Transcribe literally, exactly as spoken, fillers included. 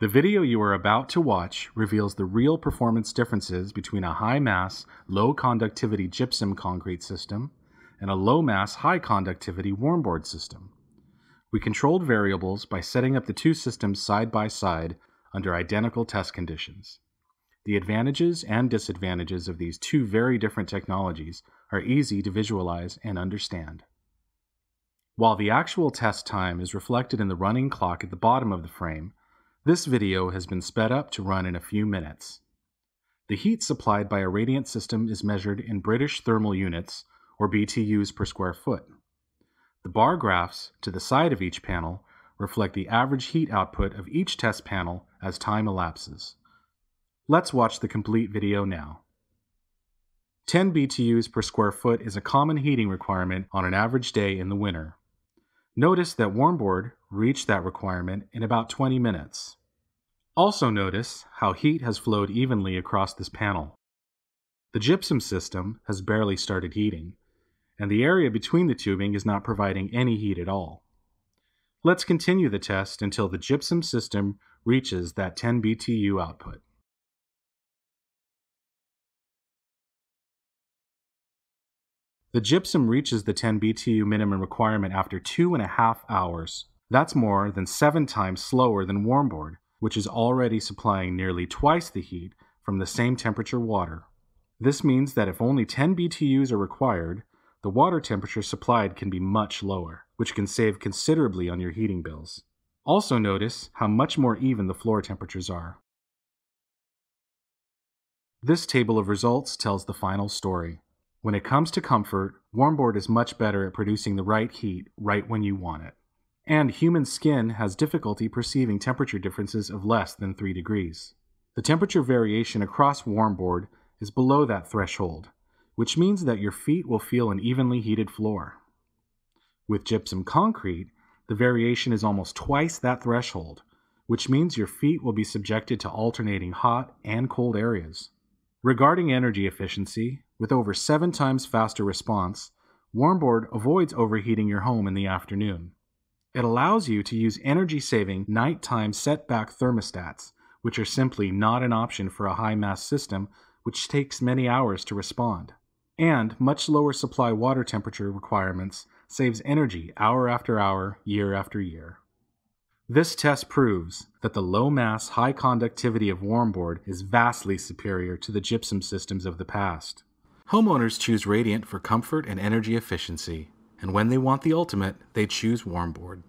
The video you are about to watch reveals the real performance differences between a high-mass, low-conductivity gypsum concrete system and a low-mass, high-conductivity warmboard system. We controlled variables by setting up the two systems side by side under identical test conditions. The advantages and disadvantages of these two very different technologies are easy to visualize and understand. While the actual test time is reflected in the running clock at the bottom of the frame, this video has been sped up to run in a few minutes. The heat supplied by a radiant system is measured in British thermal units, or B T Us per square foot. The bar graphs to the side of each panel reflect the average heat output of each test panel as time elapses. Let's watch the complete video now. ten B T Us per square foot is a common heating requirement on an average day in the winter. Notice that Warmboard reached that requirement in about twenty minutes. Also notice how heat has flowed evenly across this panel. The gypsum system has barely started heating, and the area between the tubing is not providing any heat at all. Let's continue the test until the gypsum system reaches that ten B T U output. The gypsum reaches the ten B T U minimum requirement after two and a half hours. That's more than seven times slower than Warmboard, which is already supplying nearly twice the heat from the same temperature water. This means that if only ten B T Us are required, the water temperature supplied can be much lower, which can save considerably on your heating bills. Also notice how much more even the floor temperatures are. This table of results tells the final story. When it comes to comfort, Warmboard is much better at producing the right heat right when you want it. And human skin has difficulty perceiving temperature differences of less than three degrees. The temperature variation across Warmboard is below that threshold, which means that your feet will feel an evenly heated floor. With gypsum concrete, the variation is almost twice that threshold, which means your feet will be subjected to alternating hot and cold areas. Regarding energy efficiency, with over seven times faster response, Warmboard avoids overheating your home in the afternoon. It allows you to use energy-saving nighttime setback thermostats, which are simply not an option for a high-mass system, which takes many hours to respond. And much lower supply water temperature requirements saves energy hour after hour, year after year. This test proves that the low-mass, high-conductivity of Warmboard is vastly superior to the gypsum systems of the past. Homeowners choose Radiant for comfort and energy efficiency, and when they want the ultimate, they choose Warmboard.